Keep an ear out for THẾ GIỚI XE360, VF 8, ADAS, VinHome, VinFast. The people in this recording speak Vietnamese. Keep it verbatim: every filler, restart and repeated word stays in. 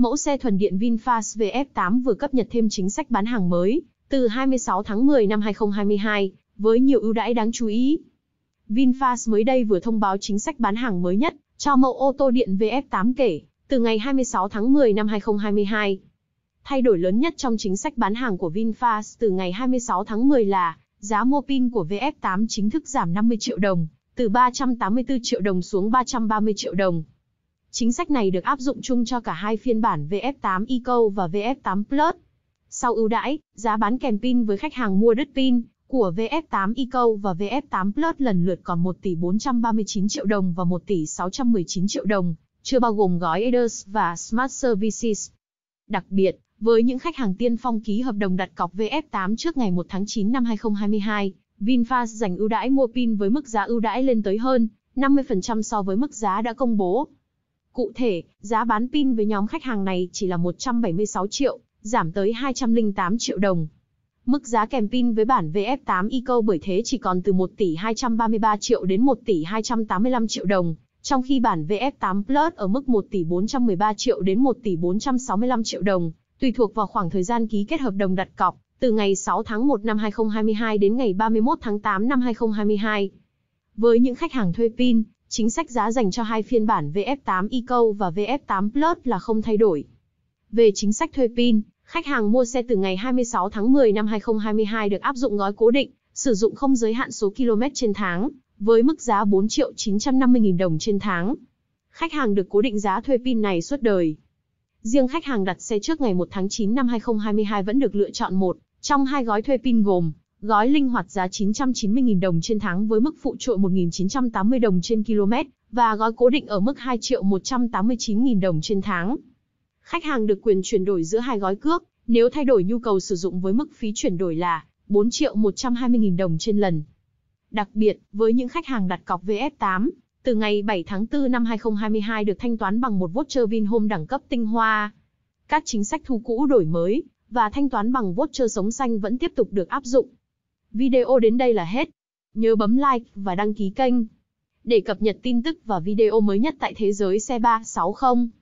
Mẫu xe thuần điện VinFast vê ép tám vừa cập nhật thêm chính sách bán hàng mới từ hai mươi sáu tháng mười năm hai nghìn không trăm hai mươi hai với nhiều ưu đãi đáng chú ý. VinFast mới đây vừa thông báo chính sách bán hàng mới nhất cho mẫu ô tô điện vê ép tám kể từ ngày hai mươi sáu tháng mười năm hai nghìn không trăm hai mươi hai. Thay đổi lớn nhất trong chính sách bán hàng của VinFast từ ngày hai mươi sáu tháng mười là giá mua pin của vê ép tám chính thức giảm năm mươi triệu đồng, từ ba trăm tám mươi tư triệu đồng xuống ba trăm ba mươi triệu đồng. Chính sách này được áp dụng chung cho cả hai phiên bản vê ép tám Eco và vê ép tám Plus. Sau ưu đãi, giá bán kèm pin với khách hàng mua đứt pin của vê ép tám Eco và vê ép tám Plus lần lượt còn một tỷ bốn trăm ba mươi chín triệu đồng và một tỷ sáu trăm mười chín triệu đồng, chưa bao gồm gói a đê a ét và Smart Services. Đặc biệt, với những khách hàng tiên phong ký hợp đồng đặt cọc vê ép tám trước ngày một tháng chín năm hai nghìn không trăm hai mươi hai, VinFast dành ưu đãi mua pin với mức giá ưu đãi lên tới hơn năm mươi phần trăm so với mức giá đã công bố. Cụ thể, giá bán pin với nhóm khách hàng này chỉ là một trăm bảy mươi sáu triệu, giảm tới hai trăm lẻ tám triệu đồng. Mức giá kèm pin với bản vê ép tám Eco bởi thế chỉ còn từ một tỷ hai trăm ba mươi ba triệu đến một tỷ hai trăm tám mươi lăm triệu đồng, trong khi bản vê ép tám Plus ở mức một tỷ bốn trăm mười ba triệu đến một tỷ bốn trăm sáu mươi lăm triệu đồng, tùy thuộc vào khoảng thời gian ký kết hợp đồng đặt cọc, từ ngày sáu tháng một năm hai nghìn không trăm hai mươi hai đến ngày ba mươi mốt tháng tám năm hai nghìn không trăm hai mươi hai. Với những khách hàng thuê pin, chính sách giá dành cho hai phiên bản vê ép tám Eco và vê ép tám Plus là không thay đổi. Về chính sách thuê pin, khách hàng mua xe từ ngày hai mươi sáu tháng mười năm hai nghìn không trăm hai mươi hai được áp dụng gói cố định, sử dụng không giới hạn số km trên tháng, với mức giá bốn triệu chín trăm năm mươi nghìn đồng trên tháng. Khách hàng được cố định giá thuê pin này suốt đời. Riêng khách hàng đặt xe trước ngày một tháng chín năm hai nghìn không trăm hai mươi hai vẫn được lựa chọn một trong hai gói thuê pin gồm gói linh hoạt giá chín trăm chín mươi nghìn đồng trên tháng với mức phụ trội một nghìn chín trăm tám mươi đồng trên km và gói cố định ở mức hai triệu một trăm tám mươi chín nghìn đồng trên tháng. Khách hàng được quyền chuyển đổi giữa hai gói cước, nếu thay đổi nhu cầu sử dụng với mức phí chuyển đổi là bốn triệu một trăm hai mươi nghìn đồng trên lần. Đặc biệt, với những khách hàng đặt cọc vê ép tám, từ ngày bảy tháng tư năm hai nghìn không trăm hai mươi hai được thanh toán bằng một voucher VinHome đẳng cấp tinh hoa. Các chính sách thu cũ đổi mới và thanh toán bằng voucher sống xanh vẫn tiếp tục được áp dụng. Video đến đây là hết. Nhớ bấm like và đăng ký kênh để cập nhật tin tức và video mới nhất tại Thế Giới Xe ba sáu mươi.